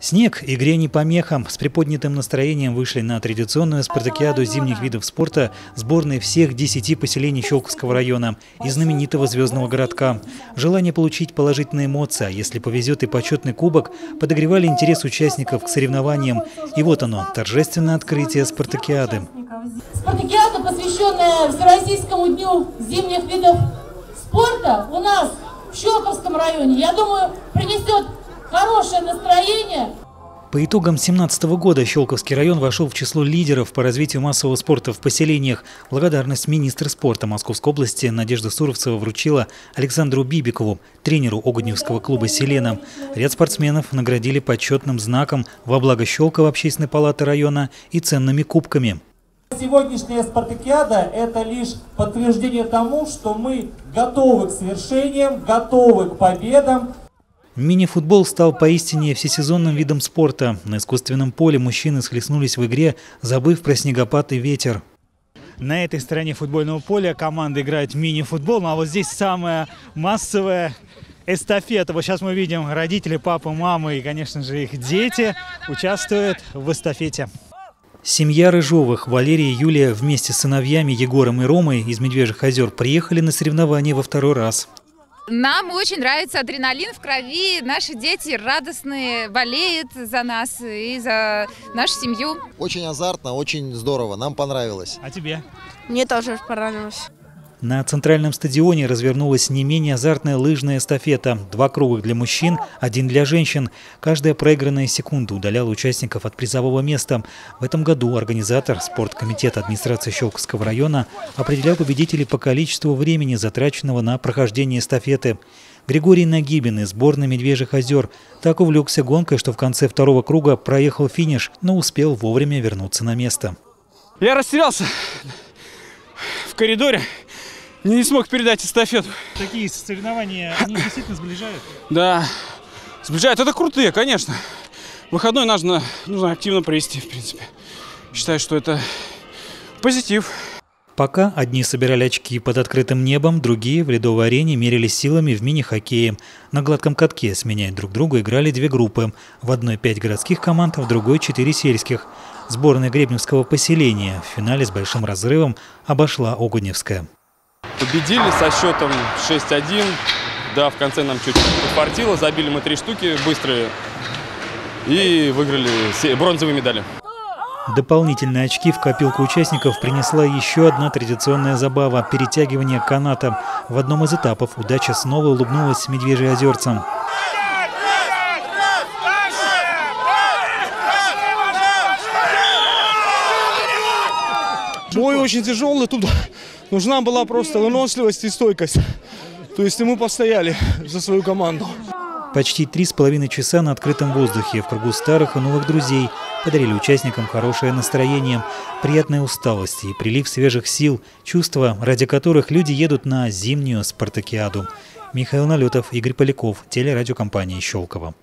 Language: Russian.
Снег игре не помеха. С приподнятым настроением вышли на традиционную спартакиаду зимних видов спорта сборные всех 10 поселений Щелковского района и знаменитого Звездного городка. Желание получить положительные эмоции, а если повезет и почетный кубок, подогревали интерес участников к соревнованиям. И вот оно, торжественное открытие спартакиады. Спартакиада, посвященная Всероссийскому дню зимних видов спорта, у нас в Щелковском районе, я думаю, принесет хорошее настроение. По итогам 2017 года Щелковский район вошел в число лидеров по развитию массового спорта в поселениях. Благодарность министра спорта Московской области Надежда Суровцева вручила Александру Бибикову, тренеру Огудневского клуба «Селена». Ряд спортсменов наградили почетным знаком во благо Щелковой общественной палаты района и ценными кубками. Сегодняшняя спартакиада – это лишь подтверждение тому, что мы готовы к свершениям, готовы к победам. Мини-футбол стал поистине всесезонным видом спорта. На искусственном поле мужчины схлестнулись в игре, забыв про снегопад и ветер. На этой стороне футбольного поля команда играет мини-футбол, а вот здесь самая массовая эстафета. Вот сейчас мы видим родители, папы, мамы и, конечно же, их дети участвуют в эстафете. Семья Рыжовых, Валерия и Юлия вместе с сыновьями Егором и Ромой из Медвежьих озер приехали на соревнования во второй раз. Нам очень нравится адреналин в крови. Наши дети радостные, болеют за нас и за нашу семью. Очень азартно, очень здорово. Нам понравилось. А тебе? Мне тоже понравилось. На центральном стадионе развернулась не менее азартная лыжная эстафета. 2 круга для мужчин, 1 для женщин. Каждая проигранная секунда удаляла участников от призового места. В этом году организатор спорткомитета администрации Щелковского района определял победителей по количеству времени, затраченного на прохождение эстафеты. Григорий Нагибин из сборной «Медвежьих озер» так увлекся гонкой, что в конце 2-го круга проехал финиш, но успел вовремя вернуться на место. Я растерялся в коридоре. Не смог передать эстафету. Такие соревнования, они действительно сближают? Да, сближают. Это крутые, конечно. Выходной нужно активно провести, в принципе. Считаю, что это позитив. Пока одни собирали очки под открытым небом, другие в ледовой арене мерились силами в мини-хоккее. На гладком катке, сменяя друг друга, играли 2 группы. В одной 5 городских команд, а в другой 4 сельских. Сборная Гребневского поселения в финале с большим разрывом обошла Огудневское. Победили со счетом 6-1, да, в конце нам чуть-чуть подфартило, забили мы 3 штуки быстрые и выиграли бронзовые медали. Дополнительные очки в копилку участников принесла еще одна традиционная забава – перетягивание каната. В одном из этапов удача снова улыбнулась медвежьеозерцам. Бой очень тяжелый, тут нужна была просто выносливость и стойкость. То есть мы постояли за свою команду. Почти 3,5 часа на открытом воздухе в кругу старых и новых друзей подарили участникам хорошее настроение, приятная усталость и прилив свежих сил, чувства, ради которых люди едут на зимнюю спартакиаду. Михаил Налетов, Игорь Поляков, телерадиокомпания «Щелково».